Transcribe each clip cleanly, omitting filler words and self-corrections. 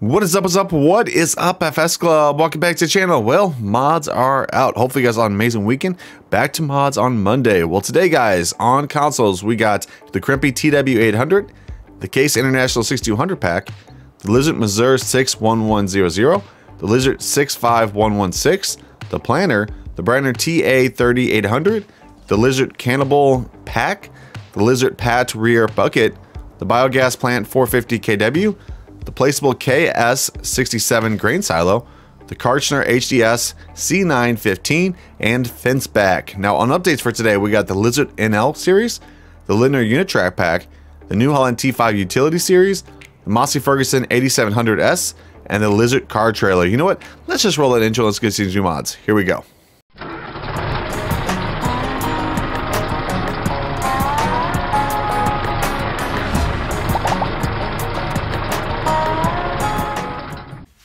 What is up FS Club? Welcome back to the channel. Well, mods are out. Hopefully you guys had an amazing weekend. Back to mods on Monday. Well, today guys, on consoles, we got the Krampe TW800, the Case International 6200 pack, the Lizard Mazur 6/1100, the Lizard 65116, the Planner, the Brantner TA3800, the Lizard Cannibal pack, the Lizard Pat rear bucket, the Biogas Plant 450KW, the placeable KS67 grain silo, the KARCHER HDS C915, and fence back. Now on updates for today, we got the Lizard NL series, the Lindner Unitrac pack, the New Holland T5 utility series, the Massey Ferguson 8700S, and the Lizard Car Trailer. You know what? Let's just roll that intro. Let's get these new mods. Here we go.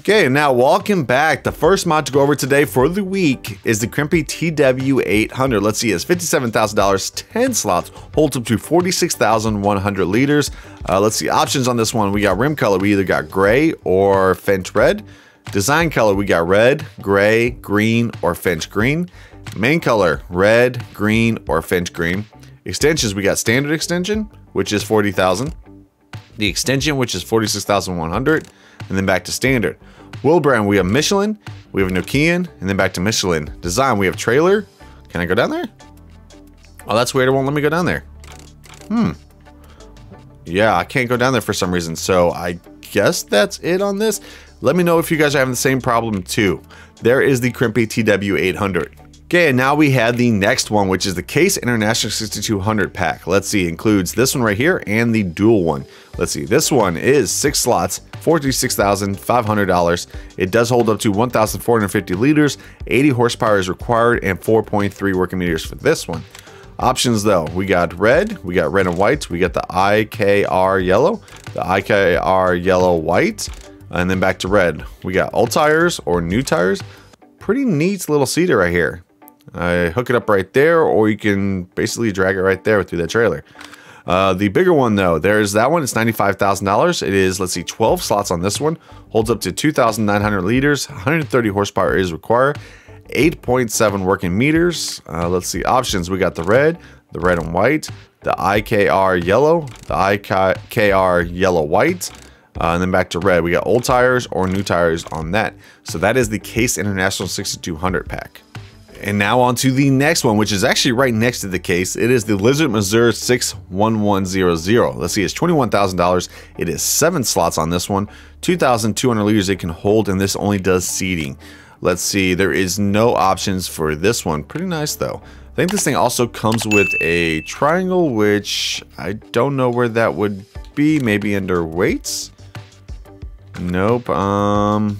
Okay, now welcome back. The first mod to go over today for the week is the Krampe TW800. Let's see, it's $57,000, 10 slots, holds up to 46,100 liters. Let's see, options on this one. We got rim color, we either got gray or Finch red. Design color, we got red, gray, green, or Finch green. Main color, red, green, or Finch green. Extensions, we got standard extension, which is 40,000. The extension, which is 46,100, and then back to standard. Wheel brand, we have Michelin, we have Nokian, and then back to Michelin. Design, we have trailer. Can I go down there? Oh, that's weird, it won't let me go down there. Yeah, I can't go down there for some reason, so I guess that's it on this. Let me know if you guys are having the same problem too. There is the Krampe TW800. Okay, and now we have the next one, which is the Case International 6200 pack. Let's see, includes this one right here and the dual one. Let's see, this one is 6 slots, $46,500. It does hold up to 1,450 liters, 80 horsepower is required, and 4.3 working meters for this one. Options though, we got red and white, we got the IKR yellow white, and then back to red. We got old tires or new tires. Pretty neat little seater right here. I hook it up right there, or you can basically drag it right there through that trailer. The bigger one though, there's that one. It's $95,000. It is, let's see, 12 slots on this one. Holds up to 2,900 liters. 130 horsepower is required. 8.7 working meters. Let's see, options. We got the red and white, the IKR yellow, the IKR yellow white. And then back to red, we got old tires or new tires on that. So that is the Case International 6200 pack. And now on to the next one, which is actually right next to the Case. It is the Lizard Mazur 6/1100. Let's see, it's $21,000. It is 7 slots on this one, 2,200 liters it can hold, and this only does seating. Let's see, there is no options for this one. Pretty nice though. I think this thing also comes with a triangle, which I don't know where that would be. Maybe under weights. Nope.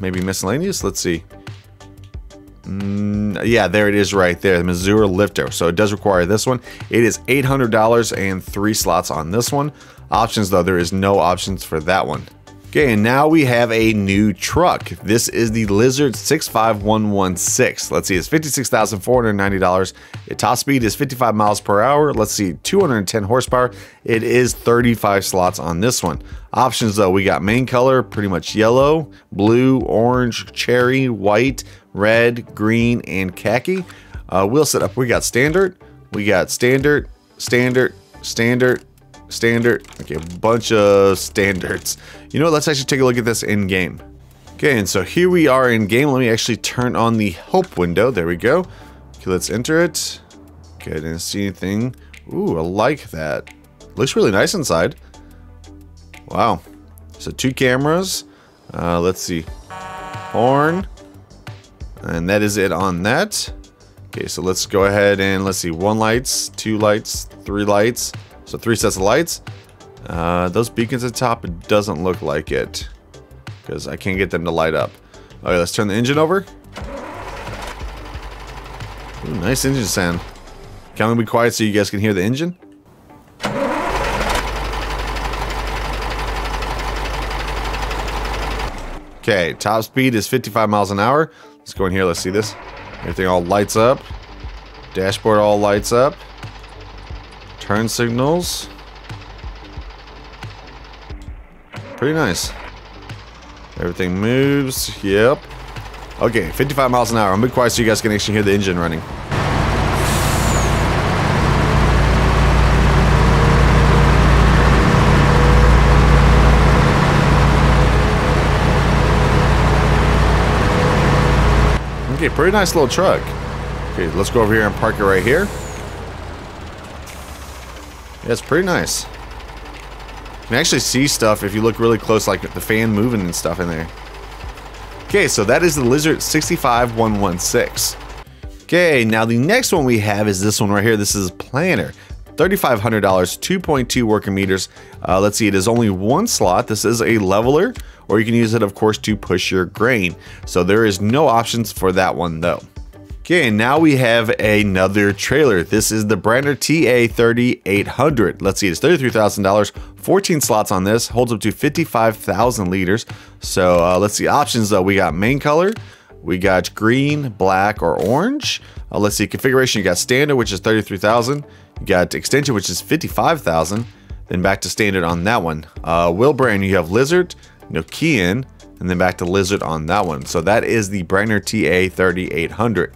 Maybe miscellaneous. Let's see. Yeah, there it is right there. The Mazur lifter. So it does require this one. It is $800 and 3 slots on this one. Options though, there is no options for that one. Okay, and now we have a new truck. This is the Lizard 65116. Let's see, it's $56,490. Its top speed is 55 miles per hour. Let's see, 210 horsepower. It is 35 slots on this one. Options though, we got main color, pretty much yellow, blue, orange, cherry, white, red, green, and khaki. Wheel setup, we got standard. We got standard, standard, standard, standard. Okay, a bunch of standards. You know what, let's actually take a look at this in game. Okay, and so here we are in game. Let me actually turn on the help window. There we go. Okay, let's enter it. Okay, I didn't see anything. Ooh, I like that. Looks really nice inside. Wow. So 2 cameras. Let's see. Horn. And that is it on that. Okay, so let's go ahead and let's see. 1 lights, 2 lights, 3 lights. So 3 sets of lights. Those beacons at the top, it doesn't look like it because I can't get them to light up. Okay, let's turn the engine over. Ooh, nice engine sound. Can I be quiet so you guys can hear the engine? Okay, top speed is 55 miles an hour. Let's go in here, let's see this. Everything all lights up. Dashboard all lights up. Turn signals. Pretty nice. Everything moves. Yep. Okay, 55 miles an hour. I'm a bit quiet so you guys can actually hear the engine running. Okay, pretty nice little truck. Okay, let's go over here and park it right here. Yeah, it's pretty nice. You can actually see stuff if you look really close, like the fan moving and stuff in there. Okay, so that is the Lizard 65116. Okay, now the next one we have is this one right here. This is Planner. $3,500, 2.2 working meters. Let's see, it is only one slot. This is a leveler, or you can use it, of course, to push your grain. So there is no options for that one, though. Okay, and now we have another trailer. This is the Brantner TA3800. Let's see, it's $33,000, 14 slots on this, holds up to 55,000 liters. So let's see, options though. We got main color, we got green, black, or orange. Let's see, configuration, you got standard, which is 33,000. You got extension, which is 55,000. Then back to standard on that one. Wheel brand, you have Lizard, Nokian, and then back to Lizard on that one. So that is the Brantner TA3800.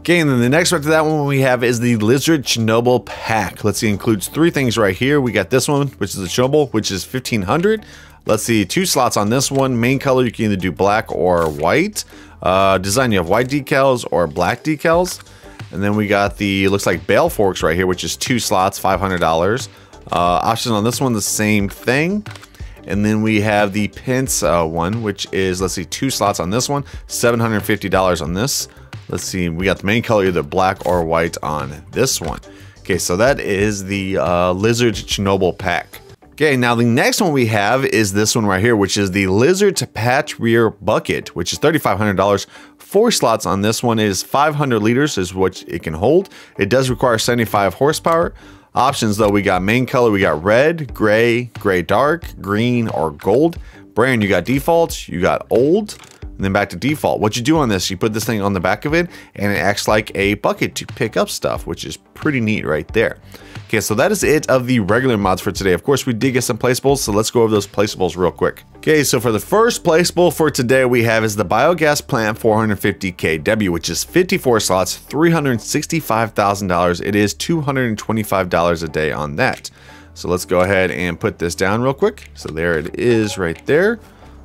Okay, and then the next one after that one we have is the Lizard Chernobyl pack. Let's see, includes three things right here. We got this one, which is the Chernobyl, which is 1500. Let's see, two slots on this one. Main color, you can either do black or white. Design, you have white decals or black decals. And then we got the, looks like bale forks right here, which is two slots, $500. Option on this one, the same thing. And then we have the Pence one, which is, let's see, two slots on this one, $750 on this. Let's see, we got the main color, either black or white on this one. Okay, so that is the Lizard Chernobyl pack. Okay, now the next one we have is this one right here, which is the Lizard Patch Rear Bucket, which is $3,500. Four slots on this one. It is 500 liters is what it can hold. It does require 75 horsepower. Options though, we got main color, we got red, gray, gray dark, green, or gold. Brand, you got default, you got old, and then back to default. What you do on this, you put this thing on the back of it and it acts like a bucket to pick up stuff, which is pretty neat right there. Okay, so that is it of the regular mods for today. Of course, we did get some placeables, so let's go over those placeables real quick. Okay, so for the first placeable for today we have is the Biogas Plant 450KW, which is 54 slots, $365,000. It is $225 a day on that. So let's go ahead and put this down real quick. So there it is right there.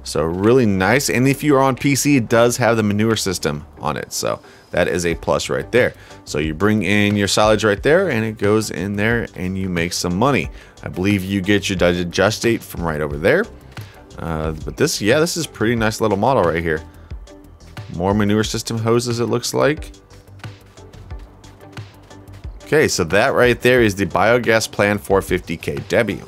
So really nice, and if you're on PC, it does have the manure system on it, so that is a plus right there. So you bring in your silage right there, and it goes in there, and you make some money. I believe you get your digestate from right over there. But this, yeah, this is a pretty nice little model right here. More manure system hoses, it looks like. Okay, so that right there is the Biogas Plant 450KW.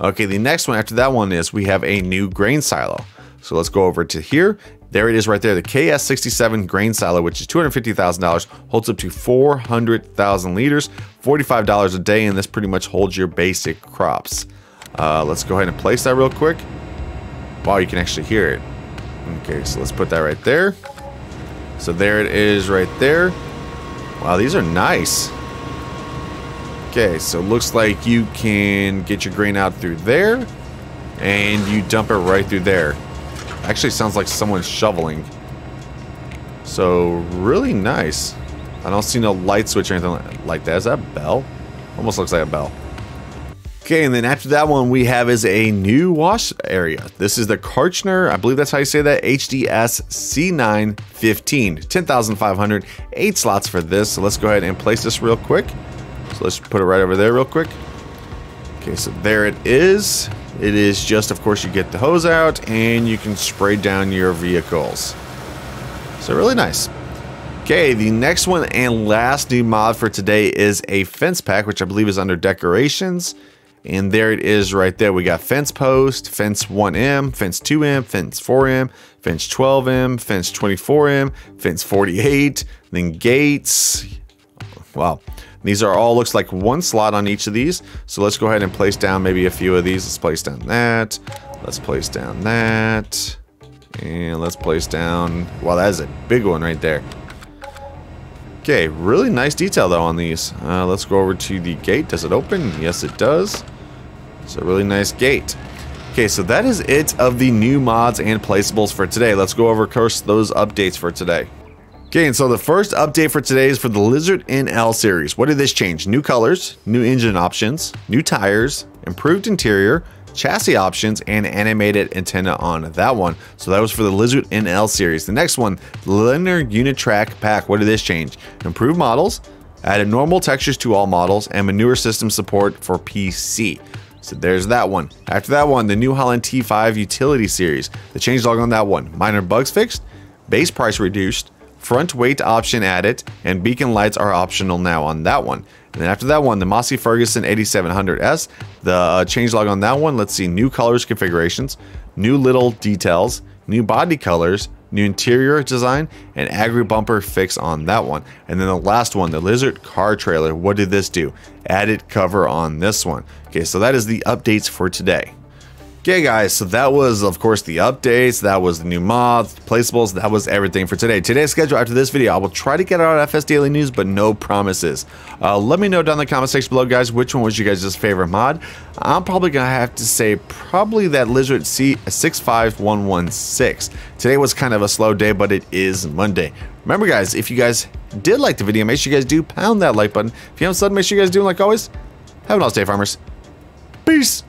Okay, the next one after that one is we have a new grain silo. So let's go over to here. There it is right there, the KS67 grain silo, which is $250,000, holds up to 400,000 liters, $45 a day, and this pretty much holds your basic crops. Let's go ahead and place that real quick. Wow, you can actually hear it. Okay, so let's put that right there. So there it is right there. Wow, these are nice. Okay, so it looks like you can get your grain out through there, and you dump it right through there. Actually sounds like someone's shoveling. So really nice. I don't see no light switch or anything like that. Is that a bell? Almost looks like a bell. Okay, and then after that one we have is a new wash area. This is the KARCHER, I believe that's how you say that, HDS C915, $10,500, 8 slots for this. So let's go ahead and place this real quick. So let's put it right over there real quick. Okay, so there it is. It is just, of course, you get the hose out and you can spray down your vehicles. So really nice. Okay, the next one and last new mod for today is a fence pack, which I believe is under decorations. And there it is right there. We got fence post, fence 1M, fence 2M, fence 4M, fence 12M, fence 24M, fence 48, then gates. Wow. These are all, looks like one slot on each of these. So let's go ahead and place down maybe a few of these. Let's place down that. Let's place down that. And let's place down, wow, that is a big one right there. Okay, really nice detail though on these. Let's go over to the gate. Does it open? Yes, it does. It's a really nice gate. Okay, so that is it of the new mods and placeables for today. Let's go over, of course, those updates for today. Okay, and so the first update for today is for the Lizard NL series. What did this change? New colors, new engine options, new tires, improved interior, chassis options, and animated antenna on that one. So that was for the Lizard NL series. The next one, Lindner Unitrac pack. What did this change? Improved models, added normal textures to all models, and manure system support for PC. So there's that one. After that one, the New Holland T5 utility series. The changelog on that one, minor bugs fixed, base price reduced, front weight option added, and beacon lights are optional now on that one. And then after that one, the Massey Ferguson 8700S, the changelog on that one, let's see, new colors configurations, new little details, new body colors, new interior design, and agri bumper fix on that one. And then the last one, the Lizard Car Trailer, what did this do? Added cover on this one. Okay, so that is the updates for today. Okay guys, so that was, of course, the updates, that was the new mods, placeables, that was everything for today. Today's schedule after this video, I will try to get out FS Daily News, but no promises. Let me know down in the comment section below, guys, which one was you guys' favorite mod. I'm probably going to have to say probably that Lizard C65116. Today was kind of a slow day, but it is Monday. Remember guys, if you guys did like the video, make sure you guys do pound that like button. If you haven't subbed, make sure you guys do, like always. Have an awesome day, farmers. Peace!